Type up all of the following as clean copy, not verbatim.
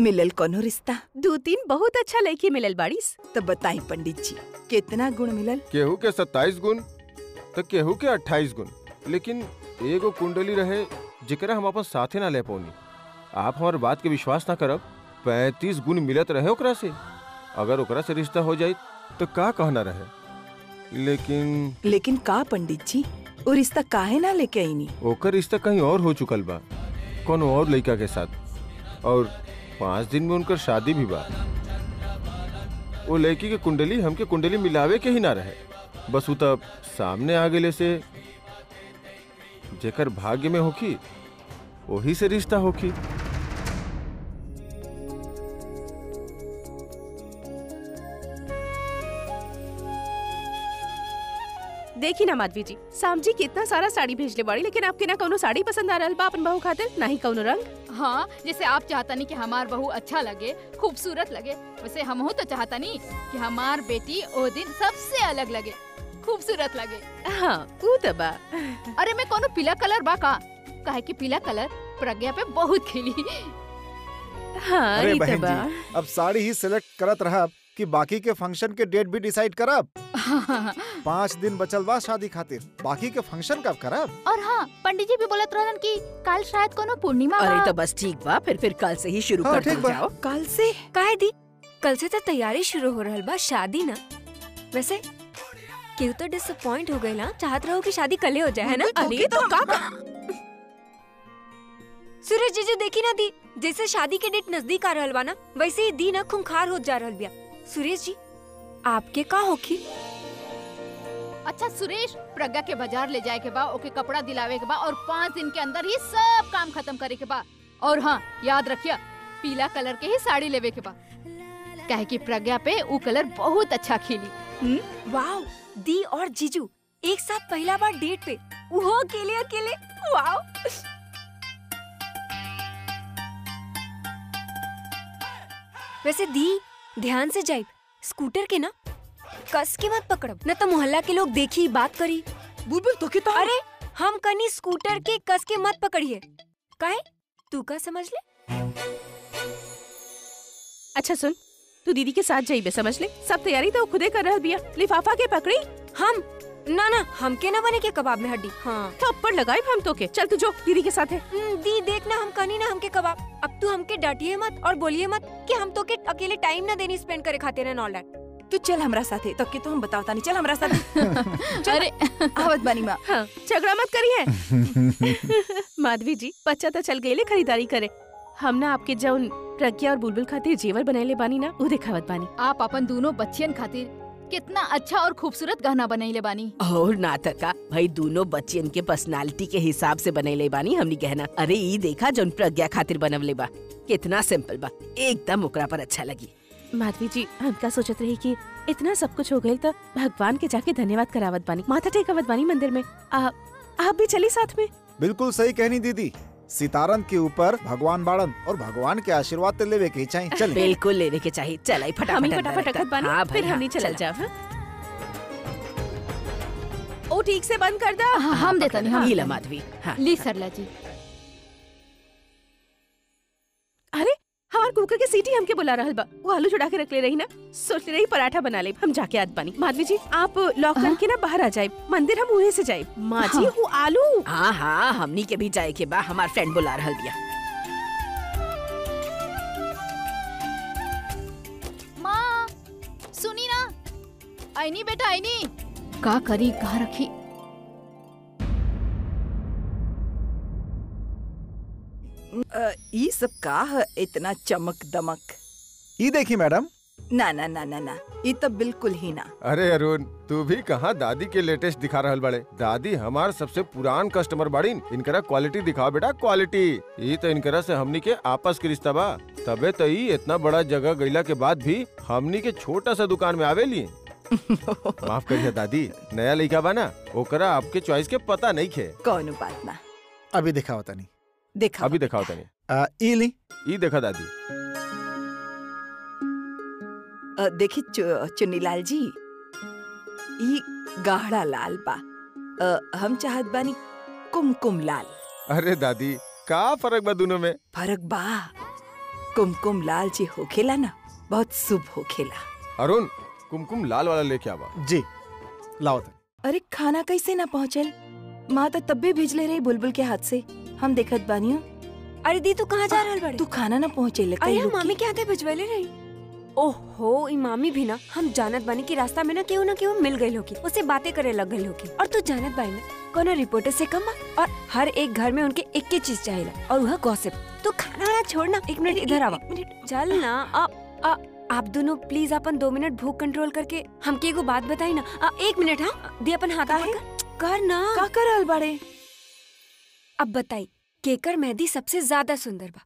मिलल कोनो रिश्ता? दो तीन बहुत अच्छा लड़की मिलल बाड़ीस। तो बताई पंडित जी कितना गुण मिलल? केहू के 27 गुण तो केहू के 28 गुण, लेकिन एगो कुंडली रहे जिकरा हम अपन साथे ना ले पौनी। आप हमारे बात के विश्वास ना करब, 35 गुण मिलत रहे ओकरा से। अगर ओकरा से रिश्ता हो जाए तो का कहना रहे। लेकिन का पंडित जी वो रिश्ता काहे ना लेके आईनी? ओकर रिश्ता कहीं और हो चुकल बा कोनो और लड़का के साथ, और 5 दिन में उनकर शादी भी बा। वो लड़की के कुंडली हमके कुंडली मिलावे के ही ना रहे, बस वो तब सामने आ गए से जेकर भाग्य में होखी वही से रिश्ता होखी। देखी ना माधवी जी, शाम जी कितना सारा साड़ी भेजले बाड़ी, लेकिन आपके ना कोनो साड़ी पसंद आ रहा अपन बहू खातिर, ना ही कोनो रंग। हाँ, जैसे आप चाहता नहीं कि हमार बहू अच्छा लगे, खूबसूरत लगे, वैसे हम तो चाहता नहीं कि हमार बेटी ओ दिन सबसे अलग लगे, खूबसूरत लगे। हाँ वो तो बा। अरे मैं कोनो पीला कलर बा का, काहे कि पीला कलर प्रज्ञा पे बहुत खिली। हाँ, अरे बहन जी, अब साड़ी ही सिलेक्ट करत रहा कि बाकी के फंक्शन के डेट भी डिसाइड करब। 5 दिन बचल बा शादी खातिर, बाकी के फंक्शन कब करब? और हाँ, पंडित जी भी बोलत रहन कि काल शायद कोनो पूर्णिमा। अरे तो बस ठीक बा, फिर काल से ही शुरू कर दो। जाओ काल से काहे दी? कल से तो तैयारी शुरू हो रहल बा शादी ना। वैसे क्यों तो डिसअपॉइंट हो गए ना, चाहत रहो कि शादी कल हो जाए है ना। अरे तो का सूरज जीजू देखी ना दी, जैसे शादी के डेट नजदीक आ रहल बा ना वैसे ही दी ना खूंखार हो जा रहल बिया। सुरेश जी आपके का होखी? अच्छा सुरेश, प्रज्ञा के बाजार ले जाए के बा, ओके कपड़ा दिलावे के बा, और 5 दिन के अंदर ही सब काम खत्म करे के बा। और हाँ याद रखिया, पीला कलर के ही साड़ी लेवे के बा, काहे कि प्रज्ञा पे वो कलर बहुत अच्छा खिली। वाव दी और जीजू एक साथ पहला बार डेट पे, वो अकेले अकेले, वाव। वैसे दी ध्यान से जाइब, स्कूटर के ना कस के मत पकड़ब, न तो मोहल्ला के लोग देखी बात करी। बुलबुल तो कितना? अरे हम कनी स्कूटर के कस के मत पकड़िए, काहे तू का समझ ले। अच्छा सुन, तू दीदी के साथ जाइबे समझ ले, सब तैयारी तो खुदे कर रहल बिया। लिफाफा के पकड़ी हम ना, ना हम के ना बने के कबाब में हड्डी। हाँ थप्पड़ लगाए हम तो के। चल तू जो दीदी के साथ है। दी देख ना हम कहीं ना हमके कबाब। अब तू हमके डांटिए मत और बोलिए मत कि हम तो के अकेले टाइम ना देनी स्पेंड करे खातिर एंड ऑल दैट। तू चल हमरा साथ है, तब के तो हम बतावता नहीं, चल हमरा साथ। अरे आवत बानी माँ, झगड़ा मत करिए। माधवी जी बच्चा तो चल गए खरीदारी करे, हम ना आपके जौन प्रज्ञा और बुलबुल खातिर जेवर बनाए बानी ना वो देखावत बानी। आप अपन दोनों बच्चियन खातिर कितना अच्छा और खूबसूरत गहना बनैले बानी। और नाटक का भाई, दोनों बच्चियन के पर्सनालिटी के हिसाब से बनैले बानी हमनी गहना। अरे ये देखा जौन प्रज्ञा खातिर बनवले बा, कितना सिंपल बा, एकदम ओकरा पर अच्छा लगी। माधवी जी हमका सोचत रही कि इतना सब कुछ हो गए तो भगवान के जाके धन्यवाद करावत बानी, माथा टेकावत बानी मंदिर में। आप भी चली साथ में। बिल्कुल सही कहनी दीदी, सितारन के ऊपर भगवान बाड़न और भगवान के आशीर्वाद तो लेवे के चाहिए। चल बिल्कुल लेवे के चाहिए, चल फटाफट बानी फिर हमनी चल जाव। ओ ठीक से बंद कर दा, हम देता नहीं ला माधवी। ली सरला जी, अरे हमार कुकर के सीटी हमके बुला रहल बा, वो आलू छुड़ा के रख ले रही ना, सोच रही पराठा बना ले, हम जाके आद बानी। माधवी जी आप लॉक करके ना बाहर आ जाए, मंदिर हम उहे से जाए। माँ जी वो आलू। हाँ हाँ हमनी के भी जाए के बा, हमार फ्रेंड बुला रहल बिया। माँ सुनी ना, आईनी बेटा आईनी। का करी कहाँ रखी? ये सब का है इतना चमक दमक? ये देखी मैडम। ना ना ना ना ना ये तो बिल्कुल ही ना। अरे अरुण तू भी कहाँ दादी के लेटेस्ट दिखा रहल बड़े? दादी हमार सबसे पुरान कस्टमर बड़ी, इनकरा क्वालिटी दिखाओ बेटा, क्वालिटी। ये तो इनकरा से हमनी के आपस के रिश्ता बा, तबे तो ये इतना बड़ा जगह गईला के बाद भी हमनी के छोटा सा दुकान में आवेली। माफ करिए दादी, नया लड़का बा ना ओकरा आपके चॉइस के पता नहीं खे। कौन बात ना, अभी दिखाओ तनी, देखा अभी दिखाओ तनी। ई देखा दादी। देखी चुन्नीलाल जी, ई गाढ़ा लाल बा, हम चाहत बानी कुमकुम लाल। अरे दादी का फर्क बा दोनों में? फर्क बा, कुमकुम लाल जी हो खेला ना, बहुत शुभ हो खेला। अरुण कुमकुम लाल वाला लेके आवा। जी लाओ। अरे खाना कैसे ना पहुँचल, माँ तो तब भी भेजले रही बुलबुल के हाथ से, हम देखत बानियो। अरे दी तू कहाँ जा रहल बाड़ी, तू खाना ना पहुँचेले। अरे मामी के हाथे भेजवाले रही। ओहो ई मामी भी ना, हम जानत बानी की रास्ता में ना केहू मिल गई होगी, उससे बातें करे लग गई होगी। और तू जानत बानी ना कोनो रिपोर्टर से कम बा, और हर एक घर में उनके एक के चीज चाहिए और वह गॉसिप। तू खाना छोड़ना, एक मिनट इधर आवा, चल ना। आप दोनों प्लीज अपन 2 मिनट भूख कंट्रोल करके हमके एगो बात बताई ना। 1 मिनट। हाँ दे अपन हाथ कर ना। का कर रहल बाड़े? अब बताई केकर मेहंदी सबसे ज्यादा सुंदर बा?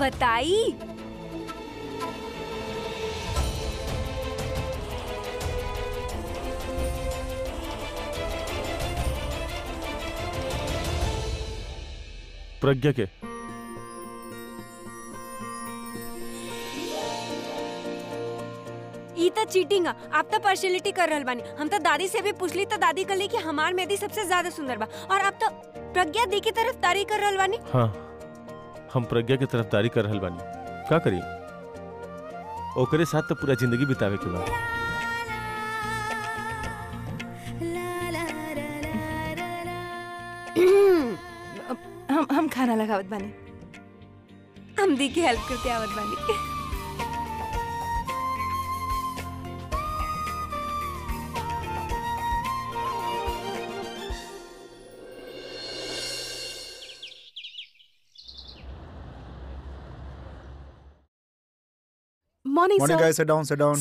बताई। प्रज्ञा के तो चीटिंग। आप तो पार्शियलिटी कर रहल बानी, हम तो दादी से भी पूछली तो दादी कहली कि हमार मेहंदी सबसे ज्यादा सुंदर बा, और आप तो प्रज्ञा दी की तरफदारी कर रहल बानी। हाँ हम प्रज्ञा की तरफदारी कर रहल बानी, का करी ओकरे साथ तो पूरा जिंदगी बितावे के बा। हम खाना लगावत बानी, हम दी की हेल्प करते आवत बानी। Morning guys, sit down, sit down.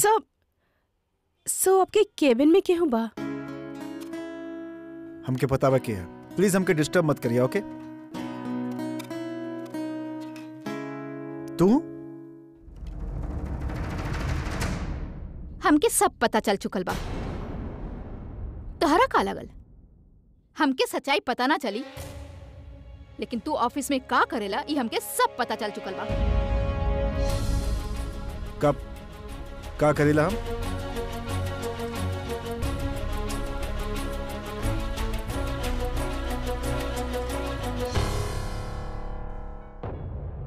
So आपके केबिन में क्यों बा? हमके पता बा के है। प्लीज हमके डिस्टर्ब मत करिए, ओके? तू? हमके सब पता चल चुकल बा। तोहरा का लगल? हमके सच्चाई पता ना चली, लेकिन तू ऑफिस में का करेला ये हमके सब पता चल चुकल बा। कब का करेला हम?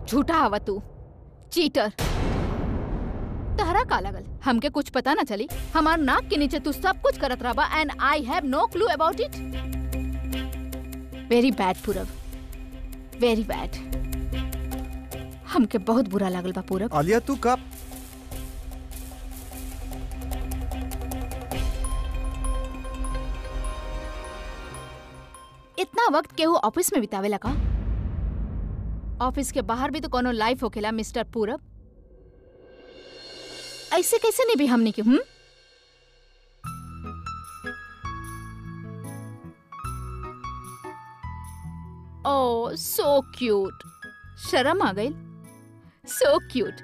झूठा हवा तू, चीटर। तहरा का लगल हमके कुछ पता ना चली? हमार नाक के नीचे तू सब कुछ करत रहा बा, and I have no clue about it. Very bad Purab, very bad. हमके बहुत बुरा लगल बा पूरब। आलिया तू कब? इतना वक्त केहू ऑफिस में बितावे लगा? ऑफिस के बाहर भी तो कोनो लाइफ होखेला मिस्टर पूरब। ऐसे कैसे नहीं भी हमने के हम? ओ सो क्यूट, शर्म आ गई। So cute.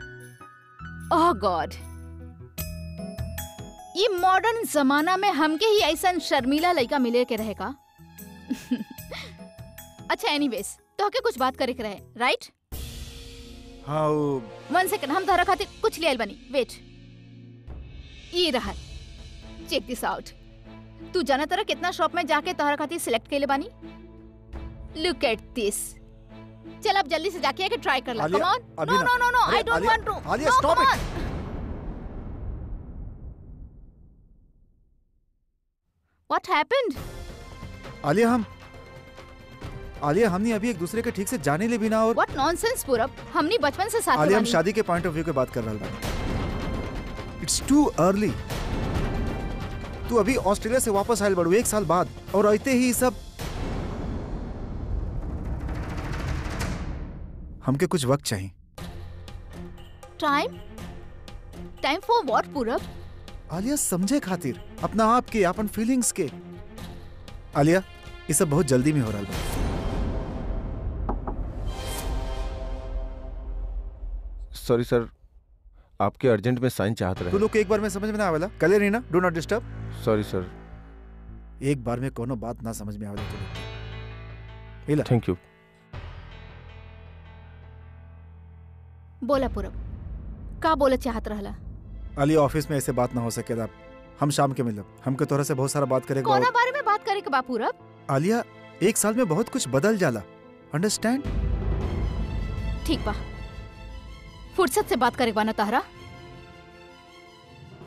ओह गॉड, ये मॉडर्न जमाना में हमके ही ऐसा शर्मीला लड़का मिले के रहेगा? अच्छा एनीवेज, तो के कुछ बात करे के रहे, राइट? हाँ। 1 सेकंड, हम तोहरा खातिर कुछ ले आइल बनी, वेट। ई रहा, चेक दिस आउट। तू जाना तरह कितना शॉप में जाके तोहरा खातिर सिलेक्ट कइले बानी। Look at this. चल अब जल्दी से जाके ट्राई कर ला, come on. No no no no, I don't want to. Alia stop it. What happened? Alia हमने अभी एक दूसरे के ठीक से जाने ले भी ना। और व्हाट नॉनसेंस पूरब, हमने बचपन से साथ। आलिया हम शादी के पॉइंट ऑफ व्यू की बात कर रहा हूँ। It's too early. तू अभी ऑस्ट्रेलिया से वापस आयल बड़ू 1 साल बाद, और आते ही सब। हमके कुछ वक्त चाहिए। टाइम? टाइम फॉर व्हाट पूरब? आलिया समझे खातिर, अपना आप के, अपन फीलिंग्स के। आलिया ये सब बहुत जल्दी में हो रहा है। सॉरी सर, आपके अर्जेंट में साइन चाहते रहे। तू लोग एक बार में समझ में ना आवेला, कले नहीं ना, do not disturb. Sorry sir, एक बार में कोनो बात ना समझ में आवेला। Thank you. बोला पूरब, का बोला चाहत रहला? आलिया ऑफिस में ऐसे बात ना हो सकेला, हम शाम के मिलब, हमके तोहरा से बहुत सारा बात करेगा। कोना बारे में बात बात करे के बापू रब? आलिया, एक साल में बहुत कुछ बदल जाला, अंडरस्टैंड? ठीक बा, फुर्सत से बात करे बाना तहरा।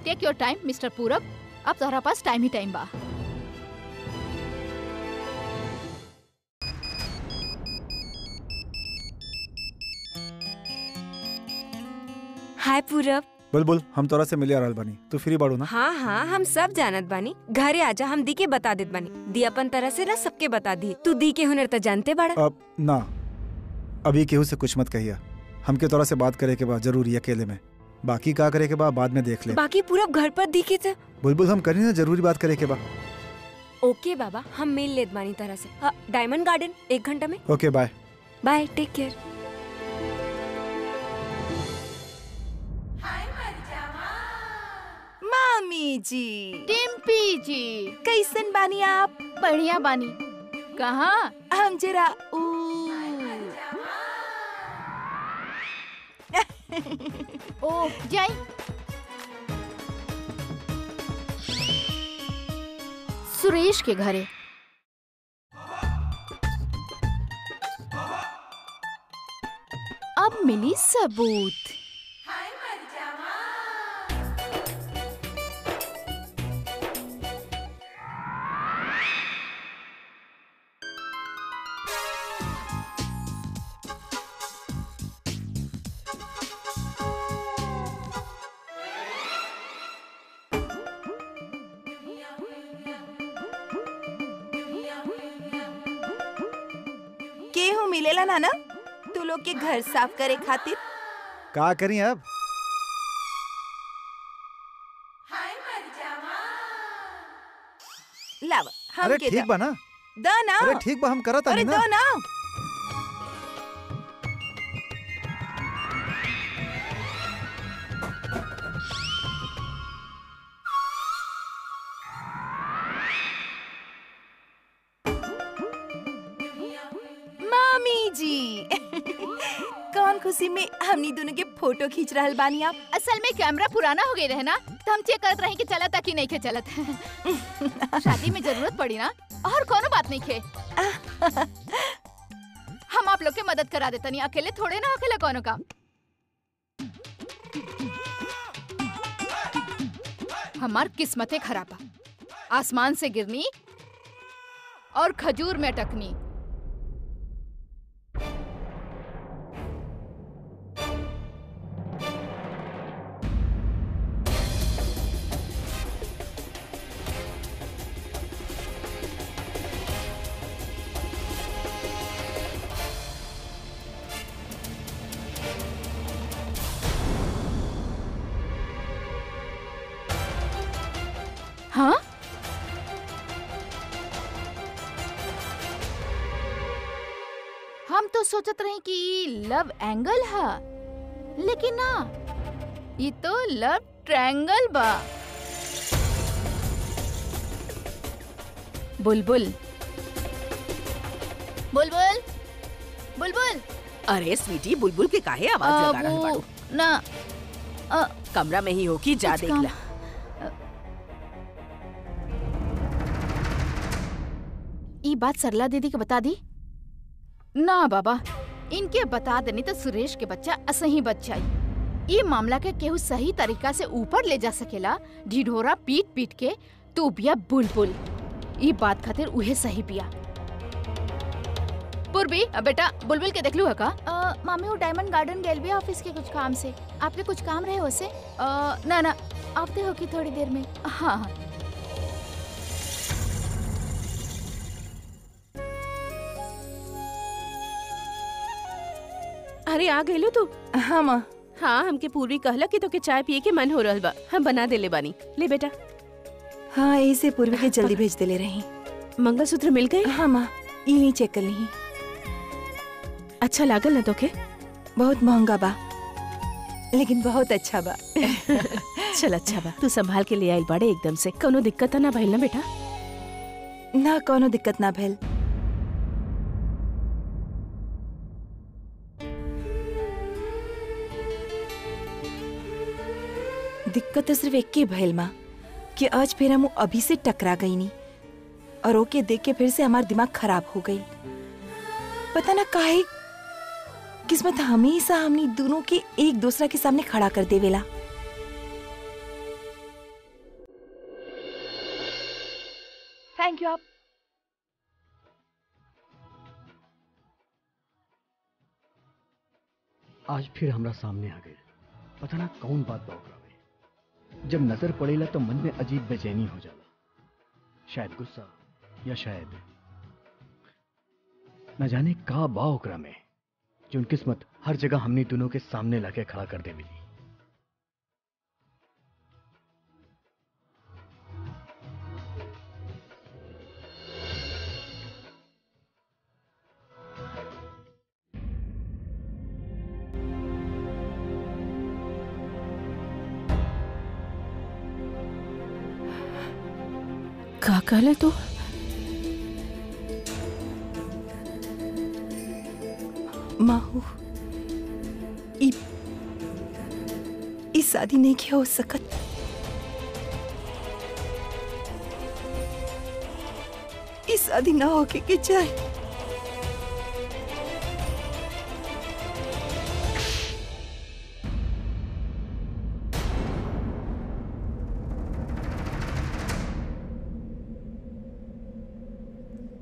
टेक योर टाइम मिस्टर पूरब, अब तहरा पास टाइम ही टाइम बा। हाय पूरब। बोल बोल, हम तोरा से मिले आरल बानी, तू फ्री बाड़ू ना? हाँ हाँ, हम सब जानत बानी, घरे आजा, हम दी के बता देत बानी, दी अपन तरह से ना सबके बता दी, तू दी के हुनर तो जानते बाड़ा। अब ना, अभी केहू से कुछ मत कहिया, हमके तोरा से बात करे के बाद जरूरी अकेले में, बाकी का करे के बाद में देख ले। बाकी पूरब घर पर दी के था। बुलबुल, हम करी ना जरूरी बात करे के बाद। ओके बाबा, हम मिल लेत बानी तरह से, डायमंड गार्डन 1 घंटा में। Okay bye bye, take care. मामी जी, डिम्पी जी, कैसन बानी आप? बढ़िया बानी। कहाँ? हम जरा ऊ ओ जय सुरेश के घरे। अब मिली सबूत। मिलेला नाना, तू लोग के घर साफ करे खातिर। का करी अब? लावा, हम के ठीक बा ना? दा ना। अरे ठीक बा, हम करत आनी ना। अरे दा ना। खुशी में हमनी दोनों के फोटो खींच रहा बानी आप। असल में कैमरा पुराना हो गए रहे ना, तो हम चेक करते रहे कि चलता कि नहीं के चलत। शादी में जरूरत पड़ी ना, और कोनो बात नहीं खे। हम आप लोग के मदद करा देता नहीं, अकेले थोड़े ना, अकेले कोनो काम। हमार किस्मतें खराब, आसमान से गिरनी और खजूर में अटकनी। सोचत रहे कि लव एंगल है, लेकिन ना, ये तो लव ट्रायंगल बा। बुलबुल बुलबुल बुलबुल, अरे स्वीटी, बुलबुल के काहे आवाज लगा रहल बाड़ू ना? कमरा में ही हो कि जा देख ला। ये बात सरला दीदी के बता दी ना बाबा, इनके बता देनी तो सुरेश के बच्चा असही बच्चा ही। ये मामला के केहू सही तरीका से ऊपर ले जा सकेला, ढिढोरा पीट पीट के तू बिया बुलबुल। ये बात खातिर उहे सही बिया। पूर्वी बेटा, बुलबुल के देखलू है का? मामी, वो डायमंड गार्डन गैल बिया ऑफिस के कुछ काम से। आपके कुछ काम रहे उसे? ना ना, आते हो कि थोड़ी देर में। हाँ, अरे आ गए तू? हाँ माँ। हाँ, हमके पूर्वी कहला कि तोके चाय पिए के मन हो रहा बा, हम बना देले बानी, ले बेटा। हाँ, ऐसे पूर्वी के जल्दी भेज देले रही। मंगलसूत्र मिल गए? हाँ माँ, ये नहीं चेक कर ली। अच्छा लागल ना तोके? बहुत महंगा बा, लेकिन बहुत अच्छा बा। चल अच्छा बा, तू संभाल के ले आयल बाड़े एकदम से, कोनो दिक्कत ना भइल ना बेटा? ना, कोनो दिक्कत ना भइल। दिक्कत सिर्फ एक के भइल माँ, कि आज फिर हम अभी से टकरा गई नी, और ओके देख के फिर से हमारा दिमाग खराब हो गई। पता ना काहे किस्मत हमेशा हमनी दोनों के एक दूसरा के सामने खड़ा कर देवेला। Thank you. आप आज फिर हमरा सामने आ गए, पता ना कौन बात बौखरावे। जब नजर पड़ेला तो मन में अजीब बेचैनी हो जाला, शायद गुस्सा या शायद न जाने का बा ओकरा में जो किस्मत हर जगह हमनी दोनों के सामने लाके खड़ा कर दे मिली। का कहले तो माहू इस शादी नहीं किया हो सकत। इस शादी ना होके के जाए।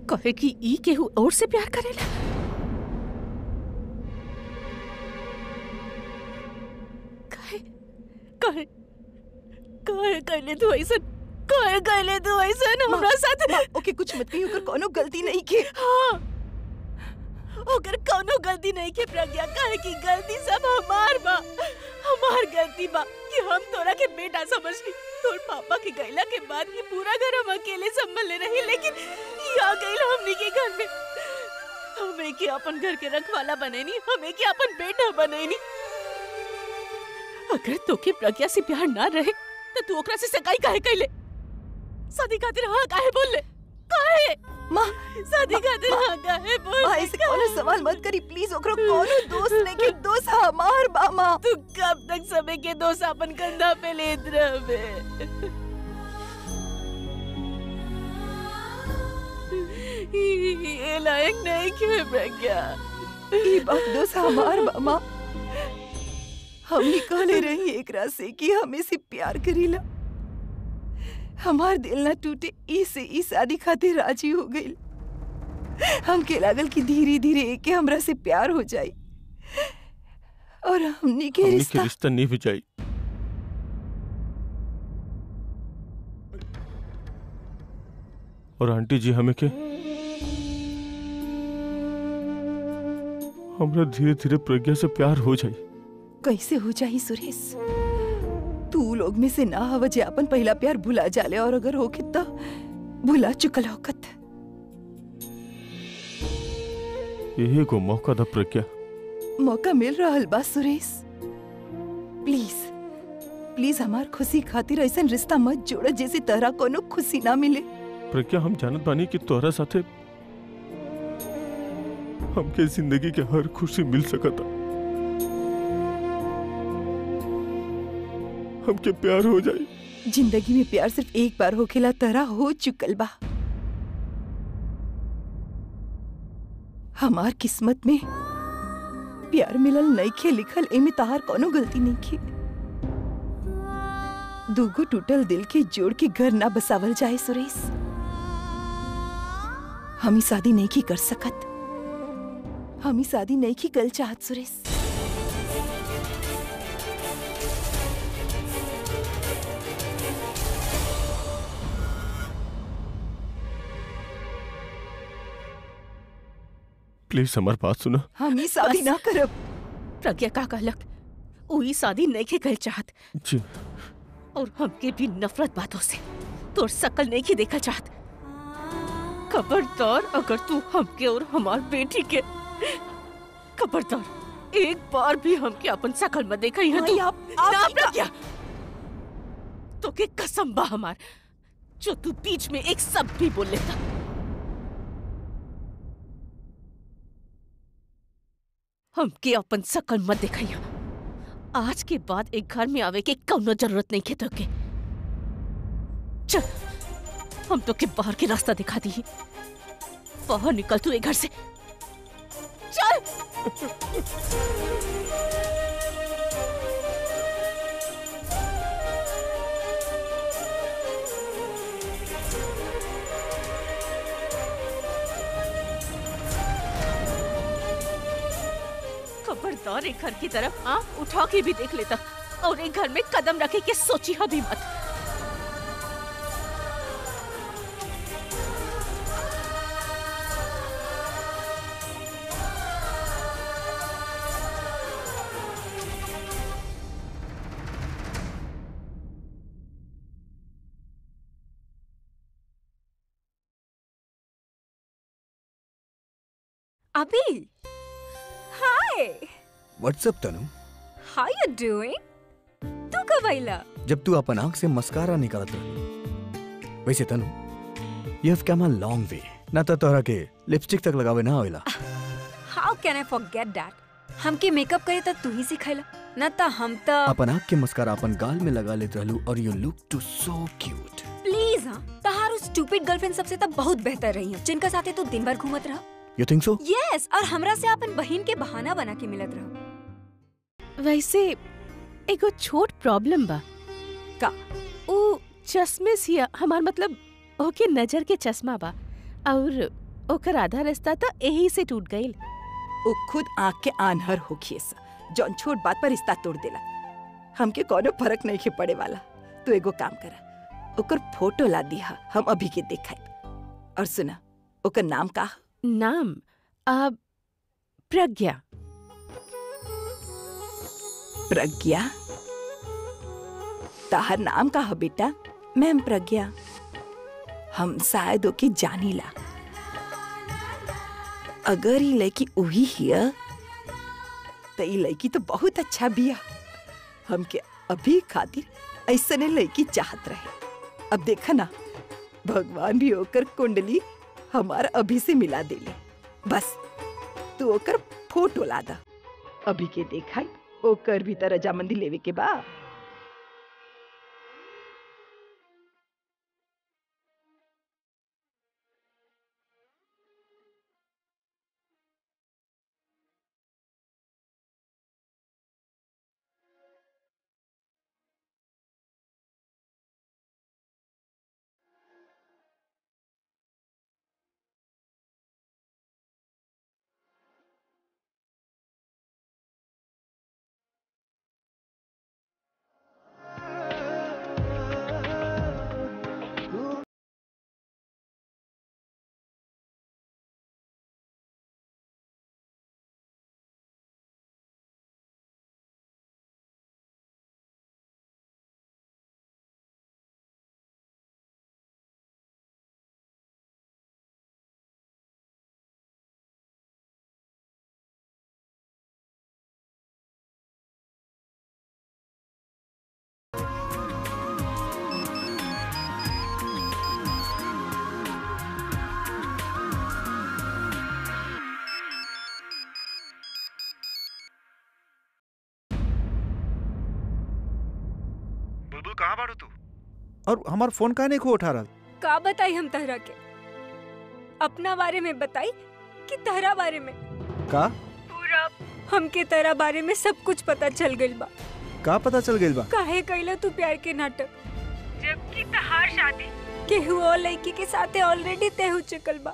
कहे कि ई केहू और से प्यार करेला। कहे कहे कहे कहले तू ऐसा, कहे कहले तू ऐसा हमरा साथ। ओके कुछ मत कही, ओकर कोनो गलती नहीं के। हां ओकर कोनो गलती नहीं के प्रज्ञा। कहे कि गलती सब हमार बा, हमार गलती बा कि हम तोरा के बेटा समझली। तोर पापा के गैला के बाद ये पूरा घर हम अकेले संभल ले रहे, लेकिन या गैला हमनी के घर में। हमें के अपन घर के रखवाला बनैनी, हमें के अपन बेटा बनैनी। अगर तोके प्रज्ञा से प्यार ना रहे तो तू ओकरा से सगाई काहे कैले? शादी खातिर हां काहे बोलले? काहे मां शादी खातिर हां काहे बोल? मां ऐसे कोनो सवाल मत करी प्लीज। ओकरो कोनो दोस्त नहीं के दोस्त हमार बामा। तू कब तक समय के दोस्त अपन कंधा पे लेत रहबे? ये लायक नहीं के प्रज्ञा। ई बात दोस्त हमार बामा। हमनी कहले रही एकरा से कि हमें से प्यार करीला, हमार दिल ना टूटे, इसे इस शादी खातिर राजी हो गई। हमके लागल कि धीरे धीरे एके हमरा से प्यार हो जाए और हमनी के रिश्ता नहीं हो जाए। और आंटी जी हमें के हमरा धीरे धीरे प्रज्ञा से प्यार हो जाए। कैसे हो जाए सुरेश? तू लोग में से ना हव जे अपन पहला प्यार भुला जाले, और अगर हो कि तो भुला चुकल होकत। यही को मौका दा प्रज्ञा। मौका मिल रहल बा सुरेश, प्लीज प्लीज हमार खुशी खातिर ऐसा रिश्ता मत जोड़ जैसे तोहरा कोनो खुशी ना मिले। प्रज्ञा हम जानत बानी कि तोहरा साथे हमके जिंदगी के हर खुशी मिल सकता, हमके प्यार हो जाए। जिंदगी में प्यार सिर्फ एक बार होखेला, तोहरा हो चुकल बा। हमार किस्मत में प्यार मिलल नइखे लिखल, एमे तोहार कोनो गलती नइखे। दूगो टूटल दिल के जोड़ के घर ना बसावल जाए सुरेश। हम ही शादी नहीं कर सकत, हम ही शादी नहीं कर चाहत सुरेश। प्लीज हमार बात सुना। हम शादी ना करब। प्रज्ञा का कहलक उही शादी नहीं कर चाहत जी, और हमके भी नफरत बातों से। तोर सकल नहीं देखा चाहत। खबरदार अगर तू हमके और हमार बेटी के, खबरदार एक बार भी हमके अपन सकल मत देखा। आप प्रज्ञा तो के कसम बा हमार, जो तू बीच में एक शब्द भी बोल लेता। हमके अपन सकल मत देखा। आज के बाद एक घर में आवे के कौनो जरूरत नहीं है। तो के चल हम तो के बाहर के रास्ता दिखा दी। बाहर निकल तू ये घर से, चल। खबरदार एक घर की तरफ आंख उठा के भी देख लेता और एक घर में कदम रखे के सोची है भी मत। अबील, hi. What's up Tanu? How you doing? तू कब आइला? जब तू अपन आँख से मस्कारा निकालत रही। वैसे Tanu, you have come a long way. ना तो तोरा के लिपस्टिक तक लगावे ना आइला। How can I forget that? हमके मेकअप करे तो तू ही सिखाइला। ना तो हम तो अपन आँख के मस्कारा अपन गाल में लगा लेत रहलू और you look too so cute. Please हां, तहार उस स्टूपिड गर्लफ्रेंड सबसे तो बहुत बेहतर रही है जिनका साथे तू दिन भर घूमत रहा। You think so? Yes, और हमरा से अपन बहिन के बहाना बना के मिलत रहो। वैसे एगो छोट प्रॉब्लम बा। का? ओ चश्मे सिया, हमार मतलब ओके नजर के चश्मा बा और ओकर आधा रास्ता तो यही से टूट गईल। ओ खुद आँख के आन्हर होखिए सा जौन छोट बात पर रिश्ता तोड़ देला। हमके कोनो फर्क नहीं के पड़े वाला। तू एगो काम करा, ओकर फोटो ला दिया, हम अभी के देखाइब। और सुना, ओकर नाम का? नाम प्रज्ञा। प्रज्ञा? ताहर नाम का है बेटा? मैम प्रज्ञा। हम शायद ओके जानीला। अगर ये लड़की वही है तो ये लड़की तो बहुत अच्छा बिया। हमके अभी खातिर ऐसा ने लड़की चाहत रहे। अब देखा ना, भगवान भी होकर कुंडली हमार अभी से मिला देले। बस तू ओकर फोटो लादा, अभी के देखा ओकर भी तरह रजामंदी लेवे के बा। कहाँ बाड़ू तू? और हमार फोन काहे नहीं उठा रहा? का बताई हम तहरा के? अपना बारे में बताई कि तहरा बारे में? का? पूरा हमके तहरा बारे में सब कुछ पता चल गइल बा। का पता चल गइल बा? काहे कइला तू प्यार के नाटक? जबकि तहार शादी केहू और लड़की के साथे ऑलरेडी तय हो चुकल बा।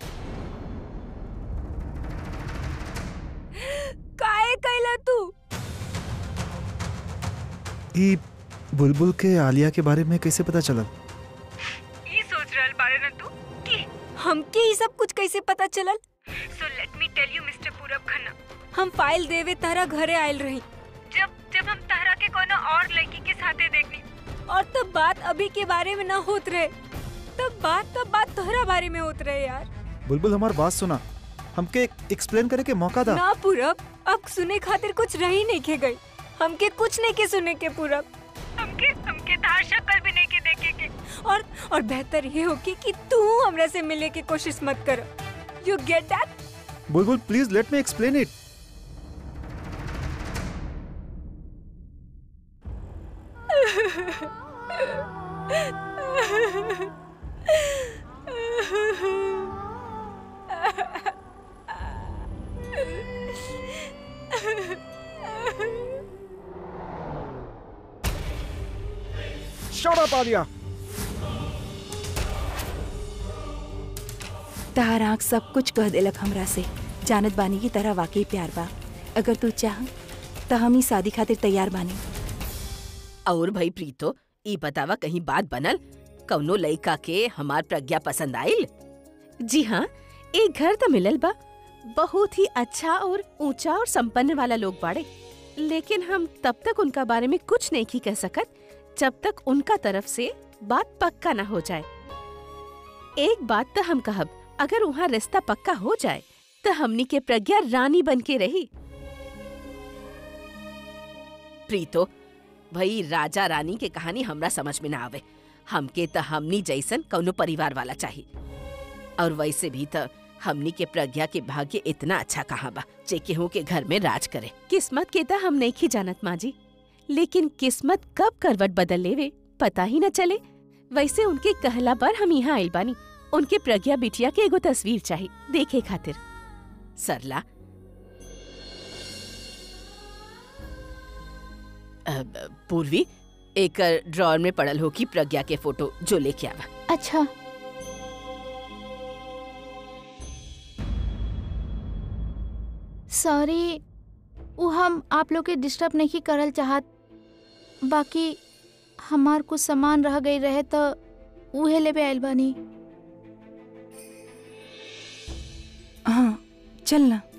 काहे कइला तू? ई बुलबुल के आलिया के बारे में कैसे पता चला? ये सोच रहल बारे न तू कि हमके ये सब कुछ कैसे पता चलल? So let me tell you mister Purab Khanna, हम फाइल देवे तहरा घरे आयल रही जब हम तहरा के कोनो और लड़की के साथे देखनी और तब बात अभी के बारे में ना होत रहे, तब बात तहरा बारे में होत रहे। यार बुलबुल, हमार बात सुना, हमके एक्सप्लेन करे के मौका दा। ना पूरब, अब सुने खातिर कुछ रही नहीं के गई। हमके कुछ नहीं के सुने के पूरब। हमके तार शक्ल भी नहीं के देखे के। और बेहतर ये हो कि तू हमरा से मिलने की कोशिश मत कर। You get that? Bulbul, please let me explain it. क्या पा दिया? ताराक सब कुछ कह दिलक हमरा से। जानत बानी की तरह वाकई प्यार बा। अगर तू चाह तो हम ही शादी खातिर तैयार बानी। और भाई प्रीतो, ई बतावा कहीं बात बनल? कौनो लड़का के हमार प्रज्ञा पसंद आइल? जी हाँ, एक घर तो मिलल बा, बहुत ही अच्छा और ऊंचा और संपन्न वाला लोग बाड़े, लेकिन हम तब तक उनका बारे में कुछ नहीं कह सकत जब तक उनका तरफ से बात पक्का ना हो जाए। एक बात तो हम कहब, अगर वहाँ रिश्ता पक्का हो जाए तो हमनी के प्रज्ञा रानी बन के रही। प्रीतो भाई, राजा रानी के कहानी हमरा समझ में ना आवे। हमके तो हमनी जैसन कौनो परिवार वाला चाहिए, और वैसे भी तो हमनी के प्रज्ञा के भाग्य इतना अच्छा कहाँ बा जे केहू के घर में राज करे। किस्मत के तो हम नहीं जानत माँ जी, लेकिन किस्मत कब करवट बदल लेवे पता ही न चले। वैसे उनके कहला पर हम यहाँ आइल बानी। उनके प्रज्ञा बिटिया के एगो तस्वीर चाहिए देखे खातिर। सरला, पूर्वी, एक ड्रॉअर में पड़ल हो कि प्रज्ञा के फोटो जो लेके आवा। अच्छा। सॉरी, वो हम आप लोग के डिस्टर्ब नहीं करल चाहत। बाकी हमार कुछ सामान रह गई रहे तो उहे लेबे आइल बानी। हाँ, चलना।